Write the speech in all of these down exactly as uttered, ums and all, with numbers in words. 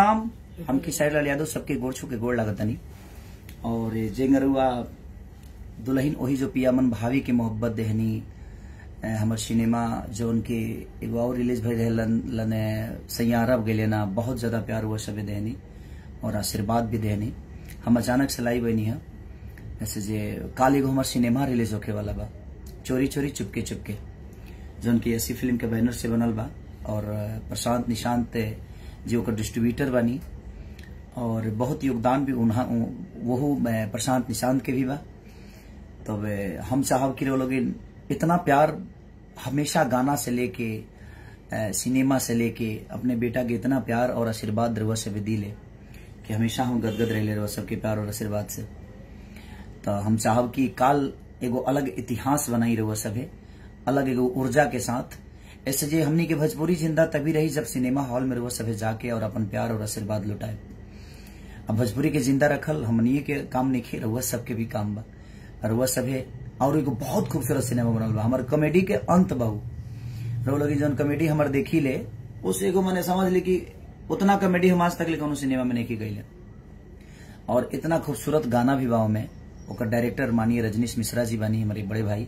राम हम खेसारीलाल यादव सबके गोड़ छू के गोड़ लागतनी और जेंगरुआ दुल्हन ओही जो पिया मन भावी के मोहब्बत देहनी हमर सिनेमा जो उनके एगो और रिलीज भई रहलने सैयारब गेलेना बहुत ज्यादा प्यार हुआ सबे देहनी और आशीर्वाद भी देहनी। हम अचानक से लाई बनी है ऐसे जे काल एगो हमार सिनेमा रिलीज होके वाला बा चोरी चोरी चुपके चुपके जो उनकी ऐसी फिल्म के बैनर से बनल बा और प्रशांत निशांत जी ओकर डिस्ट्रीब्यूटर बनी और बहुत योगदान भी उन्हा वहू प्रशांत निशांत के भी बा। तब हम चाहब कि लोग इतना प्यार हमेशा गाना से लेके सिनेमा से लेके अपने बेटा के इतना प्यार और आशीर्वाद रउआ से भी दिले कि हमेशा हम गदगद रह ले रउआ सबके प्यार और आशीर्वाद से। तो हम चाहब कि काल एगो अलग इतिहास बनाई रउआ सभे अलग एगो ऊर्जा के साथ ऐसे जे हमनी के भोजपुरी जिंदा तभी रही जब सिनेमा हॉल में रउआ सभे जाके और अपन प्यार और आशीर्वाद लुटाए। अब भोजपुरी के जिंदा रखल हमनी के काम नहीं खे रउआ सबके भी काम बा रउआ सभे और एगो बहुत खूबसूरत सिनेमा बनल बा हमार कॉमेडी के अंत बहु रउआ लोग जौन कॉमेडी हमार देखी ले उस एगो मने समझ ले कि उतना कॉमेडी हम आज तक ले कौन सिनेमा में नहीं गई ले और इतना खूबसूरत गाना भी बा में ओकर डायरेक्टर मानिए रजनीश मिश्रा जी बानी हमारे बड़े भाई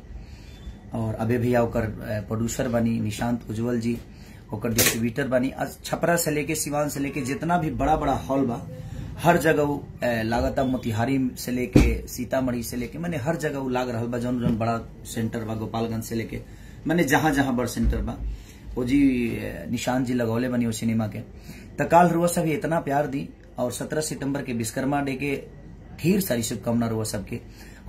और अबे भैया ओकर प्रोड्यूसर बानी निशांत उज्जवल जी ओकर डिस्ट्रीब्यूटर बानी। आज छपरा से लेके सिवान से लेके जितना भी बड़ा बड़ा हॉल बा हर जगह लागता मोतिहारी से लेके सीतामढ़ी से लेके मैंने हर जगह लाग रहा बा जौन जौन बड़ा सेंटर बा गोपालगंज से लेके मैंने जहां जहां बड़ सेंटर बा वो जी निशांत जी लगौले बनी वो सिनेमा के। तो काल रुआ सब इतना प्यार दी और सत्रह सितम्बर के विश्वकर्मा डे के ढेर सारी शुभकामना रउआ सबके।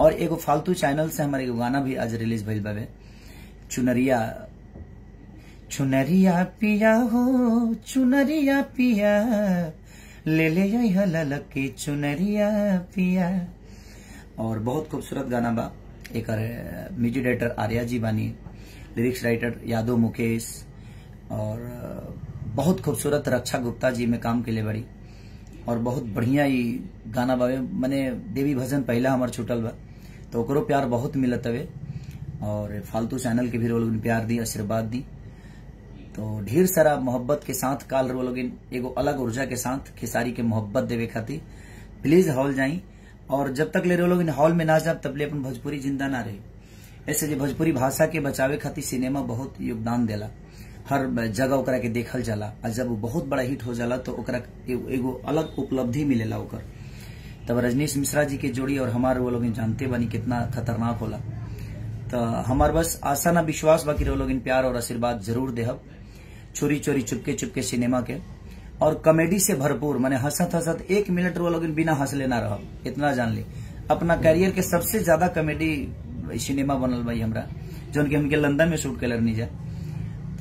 और एगो फालतू चैनल से हमारे एगो गाना भी आज रिलीज भइल बावे चुनरिया चुनरिया पिया हो चुनरिया पिया ले ले आई ललक के चुनरिया पिया और बहुत खूबसूरत गाना बा। एक म्यूजिक डायरेक्टर आर्या जी बानी लिरिक्स राइटर यादव मुकेश और बहुत खूबसूरत रक्षा गुप्ता जी में काम के लिए बड़ी और बहुत बढ़िया ही गाना बावे मने देवी भजन पहला हमार छूटल बा तो ओकरो प्यार बहुत मिलत हवे और फालतू चैनल के भी रोलोगिन प्यार दी आशीर्वाद दी। तो ढेर सारा मोहब्बत के साथ काल रोलोगिन एगो अलग ऊर्जा के साथ खेसारी के मोहब्बत देवे खातिर प्लीज हॉल जाई और जब तक ले रोलोगिन हॉल में ना जाब तब ले अपन भोजपुरी जिंदा ना रही ऐसे जो भोजपुरी भाषा के बचावे खातिर सिनेमा बहुत योगदान देला हर जगह ओकरा के देखल जाला और जब वो बहुत बड़ा हिट हो जाला तो ओकरा एगो अलग उपलब्धि मिलेला ओकर। तब रजनीश मिश्रा जी के जोड़ी और हमार वो लोग जानते बनी कितना खतरनाक होला। तो हमार बस आशा ना विश्वास बाकी वो लोग प्यार और आशीर्वाद जरूर देहब चोरी चोरी चुपके चुपके सिनेमा के और कॉमेडी से भरपूर मैंने हंसत हंसत एक मिनट वो लोग बिना हंसले ना रहब इतना जान ली। अपना कैरियर के सबसे ज्यादा कॉमेडी सिनेमा बनल भाई हमरा जौन की हमके लंदन में शूट कलर नहीं जा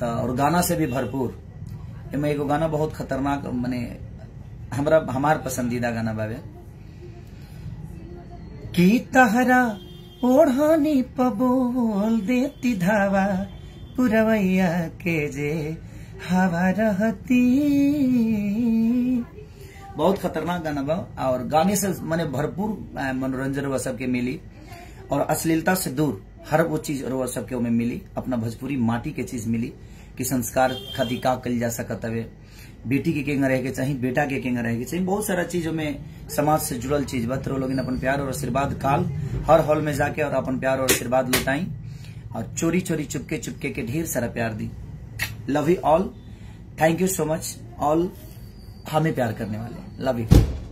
और गाना से भी भरपूर एमे एगो गाना बहुत खतरनाक मने हमरा हमार पसंदीदा गाना बावे की तहरा ओढ़ानी पबोल देती धावा पुरवैया के जे हवा रहती। बहुत खतरनाक गाना बा और गाने से मने भरपूर मनोरंजन वो सबके मिली और अश्लीलता से दूर हर वो चीज रउआ सबके ओमे मिली अपना भोजपुरी माटी के चीज मिली कि संस्कार खातिर का कल जा सकत हवे बेटी के केंगा रह के चाहिए बेटा के केंगा रह के चाहिए बहुत सारा चीज में समाज से जुड़ल चीज बा। तो लोगिन अपन प्यार और आशीर्वाद काल हर हॉल में जाके और अपन प्यार और आशीर्वाद लुटाई और चोरी चोरी चुपके चुपके के ढेर सारा प्यार दी। Love you all thank you so much all हमें प्यार करने वाले लव यू।